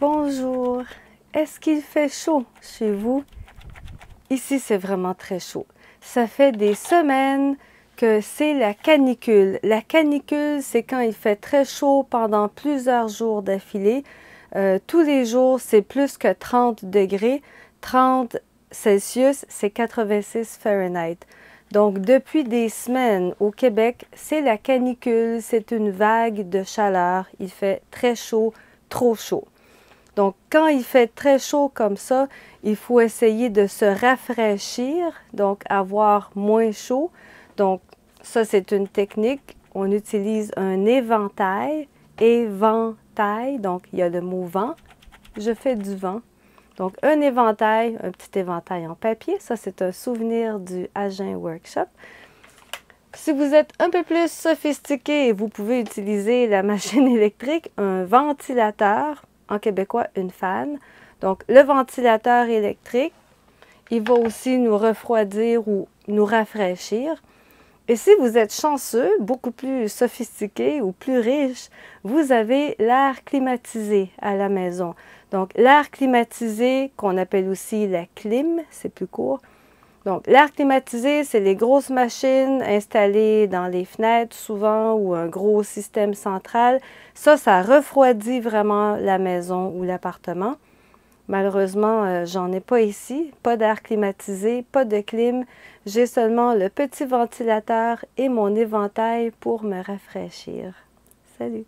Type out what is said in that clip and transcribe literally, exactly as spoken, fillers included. Bonjour, est-ce qu'il fait chaud chez vous? Ici, c'est vraiment très chaud. Ça fait des semaines que c'est la canicule. La canicule, c'est quand il fait très chaud pendant plusieurs jours d'affilée. Euh, tous les jours, c'est plus que trente degrés. trente Celsius, c'est quatre-vingt-six Fahrenheit. Donc, depuis des semaines au Québec, c'est la canicule, c'est une vague de chaleur. Il fait très chaud, trop chaud. Donc, quand il fait très chaud comme ça, il faut essayer de se rafraîchir, donc avoir moins chaud. Donc, ça, c'est une technique. On utilise un éventail, éventail, donc il y a le mot vent. Je fais du vent. Donc, un éventail, un petit éventail en papier. Ça, c'est un souvenir du Agen Workshop. Si vous êtes un peu plus sophistiqué, vous pouvez utiliser la machine électrique, un ventilateur, en québécois, une fan. Donc, le ventilateur électrique, il va aussi nous refroidir ou nous rafraîchir. Et si vous êtes chanceux, beaucoup plus sophistiqué ou plus riche, vous avez l'air climatisé à la maison. Donc, l'air climatisé, qu'on appelle aussi la clim, c'est plus court. Donc, l'air climatisé, c'est les grosses machines installées dans les fenêtres souvent ou un gros système central. Ça, ça refroidit vraiment la maison ou l'appartement. Malheureusement, euh, j'en ai pas ici. Pas d'air climatisé, pas de clim. J'ai seulement le petit ventilateur et mon éventail pour me rafraîchir. Salut!